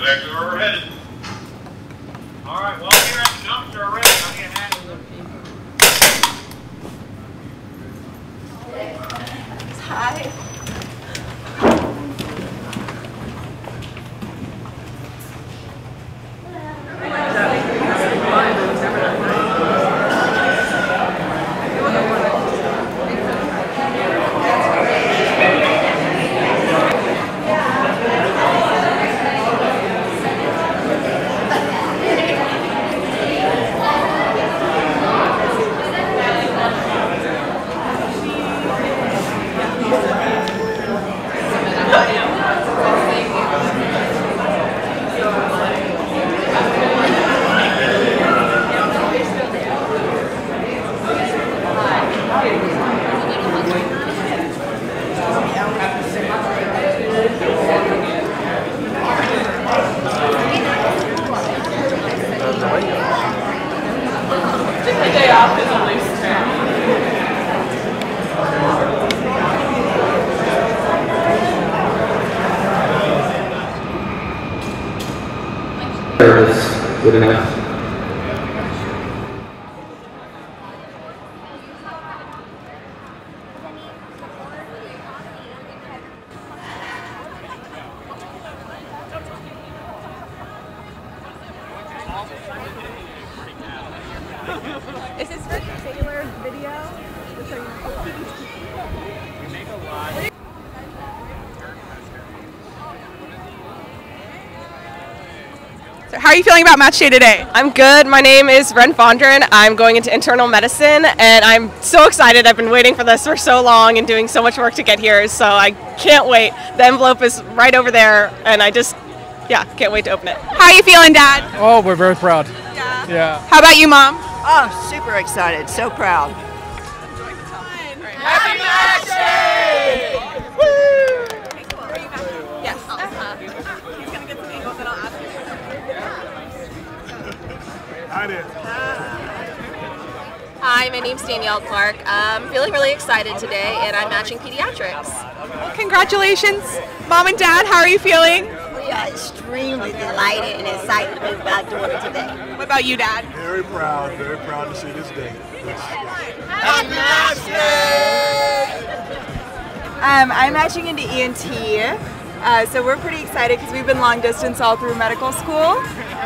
exactly where we're headed. All right, well, here at the dumpster already. I'm going to hand it to you. Hi. Good enough. Is this for Taylor's video? We make a lot. How are you feeling about match day today? I'm good. My name is Ren Fondren. I'm going into internal medicine, and I'm so excited. I've been waiting for this for so long and doing so much work to get here, so I can't wait. The envelope is right over there, and I just, yeah, can't wait to open it. How are you feeling, Dad? Oh, we're very proud. Yeah. Yeah. How about you, Mom? Oh, super excited. So proud. Happy match day! Woo! Okay, cool. Are you back? Yes. He's going to get some angles, and I'll ask you. Hi, my name's Danielle Clark. I'm feeling really excited today, and I'm matching pediatrics. Well, congratulations. Mom and Dad, how are you feeling? We are extremely delighted and excited about doing it today. What about you, Dad? Very proud to see this day. Happy match day! I'm matching into ENT. So we're pretty excited because we've been long distance all through medical school.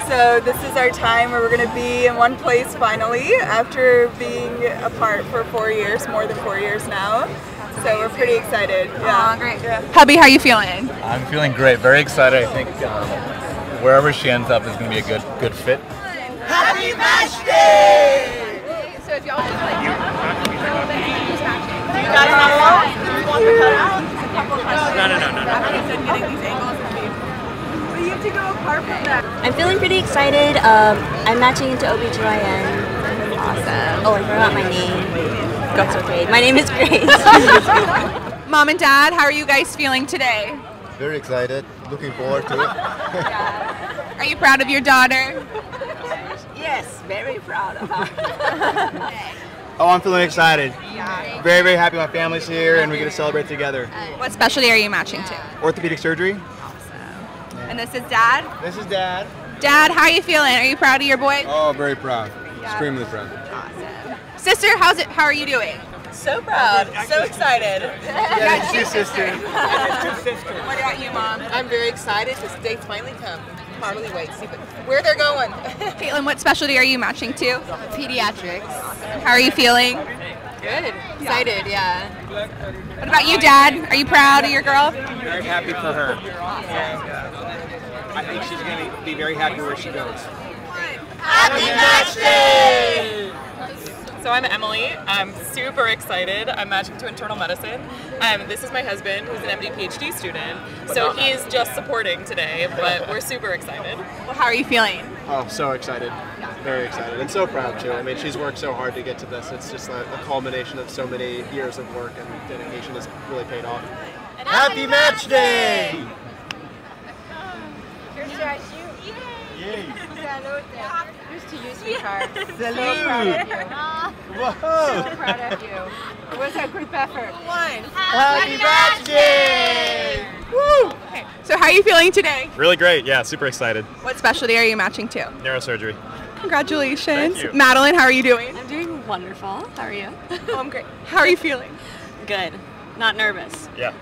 So this is our time where we're going to be in one place finally after being apart for 4 years, more than 4 years now. So we're pretty excited. Yeah. Oh, great. Yeah. Hubby, how are you feeling? I'm feeling great. Very excited. I think wherever she ends up is going to be a good fit. Happy match day! So if y'all just like, you got it all? I'm feeling pretty excited. I'm matching into OBGYN. Awesome. Oh, I forgot my name. That's okay. My name is Grace. Mom and Dad, how are you guys feeling today? Very excited. Looking forward to it. Yeah. Are you proud of your daughter? Yes, very proud of her. Oh, I'm feeling excited. Yeah. Very, very happy my family's here and we get to celebrate together. What specialty are you matching to? Orthopedic surgery. Awesome. Yeah. And this is Dad? This is Dad. Dad, how are you feeling? Are you proud of your boy? Oh, very proud. Yeah. Extremely proud. Awesome. Sister, how are you doing? So proud. So excited. Yeah, two sisters. What about you, Mom? I'm very excited. This day's finally come. Hardly wait to see where they're going. Caitlin, what specialty are you matching to? Pediatrics. How are you feeling? Good. Excited, yeah. What about you, Dad? Are you proud of your girl? Very happy for her. And, I think she's going to be very happy where she goes. Happy match day! So I'm Emily. I'm super excited. I'm matching to internal medicine. This is my husband, who's an MD PhD student. So he's just supporting today, but we're super excited. Well, how are you feeling? Oh, so excited. Very excited. And so proud, too. I mean, she's worked so hard to get to this. It's just like a culmination of so many years of work and dedication has really paid off. And happy match day! Here's to you. Yay! To use your card. Whoa. So proud of you. It was a group effort. Happy match day! Woo! Okay, so how are you feeling today? Really great, yeah, super excited. What specialty are you matching to? Neurosurgery. Congratulations. Thank you. Madeline, how are you doing? I'm doing wonderful. How are you? Oh, I'm great. How are you feeling? Good. Not nervous. Yeah.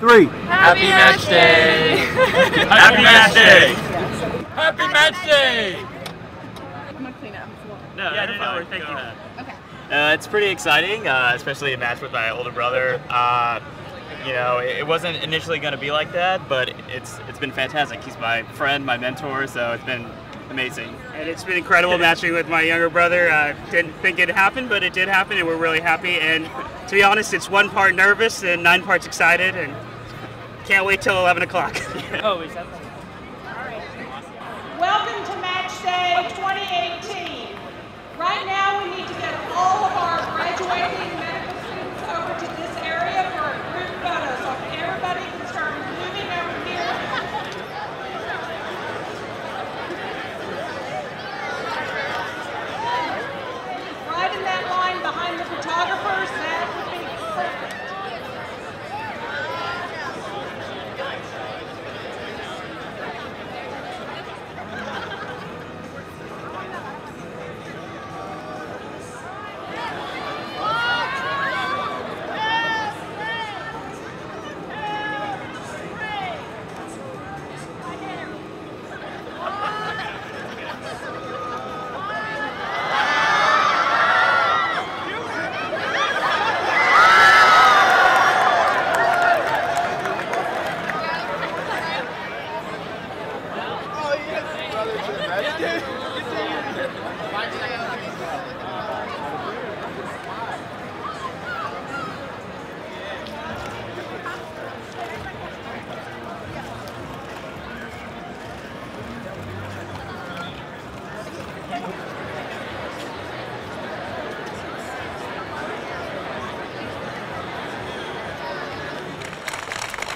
Three. Happy match day! Happy match day! Happy match day! I'm gonna clean up. No, yeah, no, we're thinking that. Okay. It's pretty exciting, especially a match with my older brother. You know, it wasn't initially gonna be like that, but it's been fantastic. He's my friend, my mentor, so it's been amazing. And it's been incredible matching with my younger brother. Didn't think it'd happen, but it did happen, and we're really happy. And to be honest, it's 1 part nervous and 9 parts excited, and can't wait till 11 o'clock. Oh, is that right? All right. Welcome to Match Day 2018. Right now, we need to get all of our graduating medical students over to this area for a group photo. So if everybody can start moving over here. Right in that line behind the photographers, that would be perfect.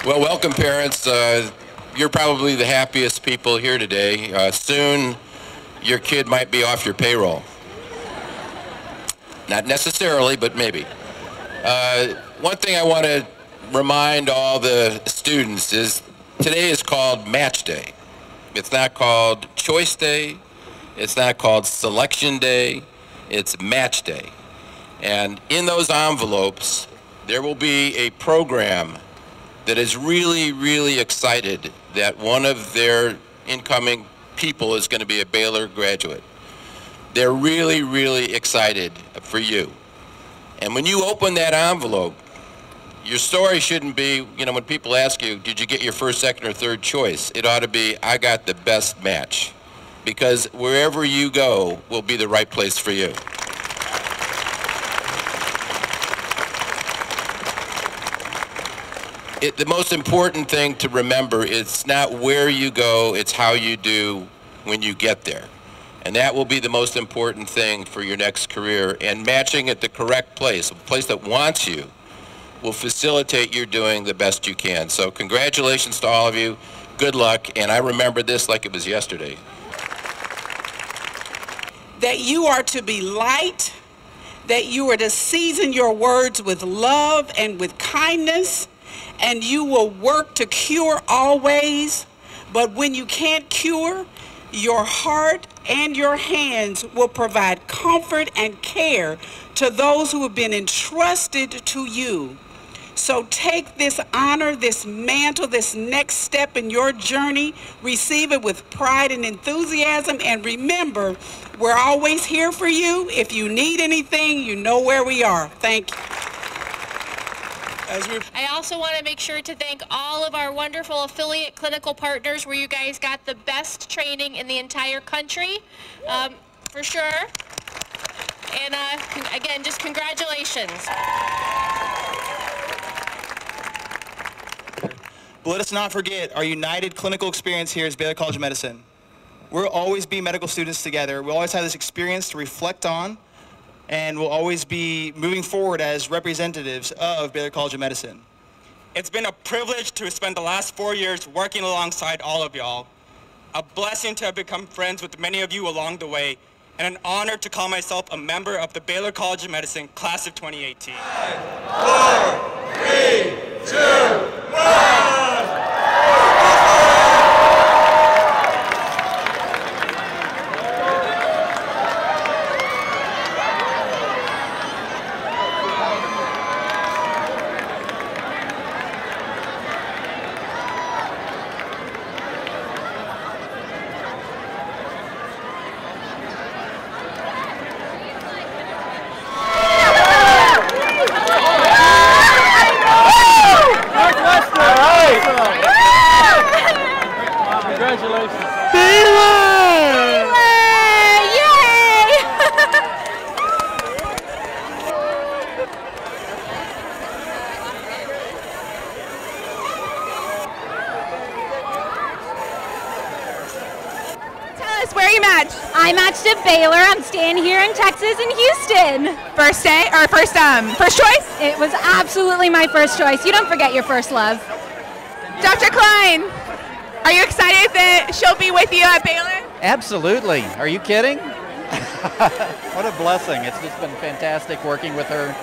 Well, welcome parents. You're probably the happiest people here today. Soon, your kid might be off your payroll. Not necessarily, but maybe. One thing I want to remind all the students is today is called Match Day. It's not called Choice Day. It's not called Selection Day. It's Match Day. And in those envelopes, there will be a program that is really, really excited that one of their incoming people is going to be a Baylor graduate. They're really, really excited for you. And when you open that envelope, your story shouldn't be, you know, when people ask you, did you get your first, second, or third choice? It ought to be, I got the best match. Because wherever you go will be the right place for you. The most important thing to remember, it's not where you go, it's how you do when you get there. And that will be the most important thing for your next career. And matching at the correct place, a place that wants you, will facilitate your doing the best you can. So congratulations to all of you. Good luck. And I remember this like it was yesterday. That you are to be light, that you are to season your words with love and with kindness, and you will work to cure always, but when you can't cure, your heart and your hands will provide comfort and care to those who have been entrusted to you. So take this honor, this mantle, this next step in your journey, receive it with pride and enthusiasm, and remember, we're always here for you. If you need anything, you know where we are. Thank you. I also want to make sure to thank all of our wonderful affiliate clinical partners where you guys got the best training in the entire country, for sure. And again, just congratulations. But let us not forget, our united clinical experience here is Baylor College of Medicine. We'll always be medical students together. We'll always have this experience to reflect on, and we'll always be moving forward as representatives of Baylor College of Medicine. It's been a privilege to spend the last 4 years working alongside all of y'all. A blessing to have become friends with many of you along the way, and an honor to call myself a member of the Baylor College of Medicine Class of 2018. 5, 4, 3, 2, 1. Baylor. I'm staying here in Texas, in Houston. First day, or first choice? It was absolutely my first choice. You don't forget your first love. Dr. Klein, are you excited that she'll be with you at Baylor? Absolutely. Are you kidding? What a blessing. It's just been fantastic working with her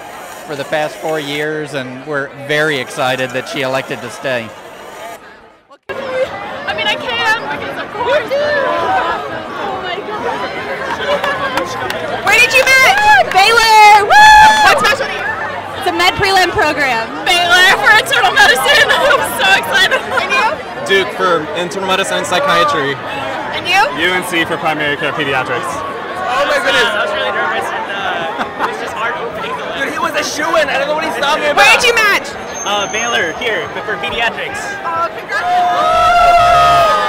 for the past 4 years, and we're very excited that she elected to stay. I mean, I can, because of course. Oh my God. Where did you meet? Baylor! Woo! What specialty? It's a med prelim program. Baylor for internal medicine. I'm so excited. And you? Duke for internal medicine and psychiatry. And you? UNC for primary care pediatrics. Oh my goodness! I was really nervous, and it was just hard opening the list. Dude, he was a shoo-in. I don't know what he's talking about. Where did you match? Baylor here, but for pediatrics. Oh, congratulations!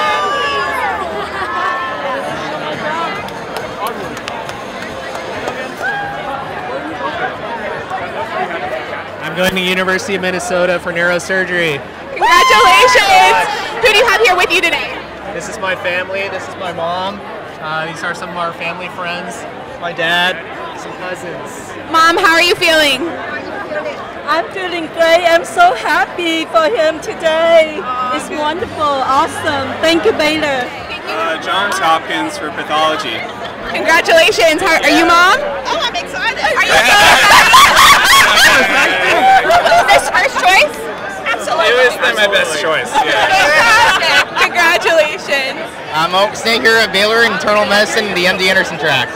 Going to University of Minnesota for neurosurgery. Congratulations! Who do you have here with you today? This is my family. This is my mom. These are some of our family friends. My dad, some cousins. Mom, how are you feeling? I'm feeling great. I'm so happy for him today. It's wonderful, awesome. Thank you, Baylor. Johns Hopkins for pathology. Congratulations. How are you, Mom? Oh, I'm excited. Are you excited? Was this first choice? Absolutely. It was my best choice. Yeah. Congratulations. I'm Oak Stinker of Baylor Internal Medicine, the MD Anderson track.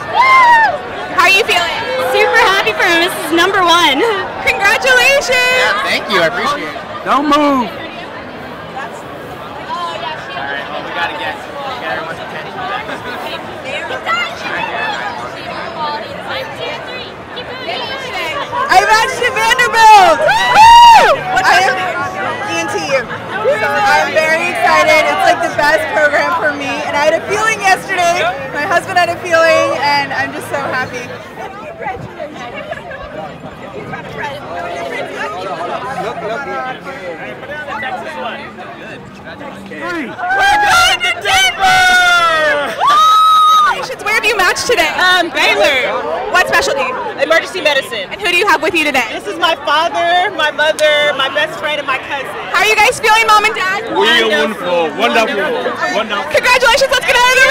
How are you feeling? Super happy for him. This is #1. Congratulations. Yeah, thank you. I appreciate it. Don't move. All right. Well, we got to get everyone's attention. I matched to Vanderbilt! Woo! I am ENT. So I'm very excited. It's like the best program for me. And I had a feeling yesterday. My husband had a feeling, and I'm just so happy. We're going to Denver! Where have you matched today? Baylor. What specialty? Emergency medicine. And who do you have with you today? This is my father, my mother, my best friend, and my cousin. How are you guys feeling, Mom and Dad? We are wonderful. Wonderful. Congratulations. Let's get out of the room.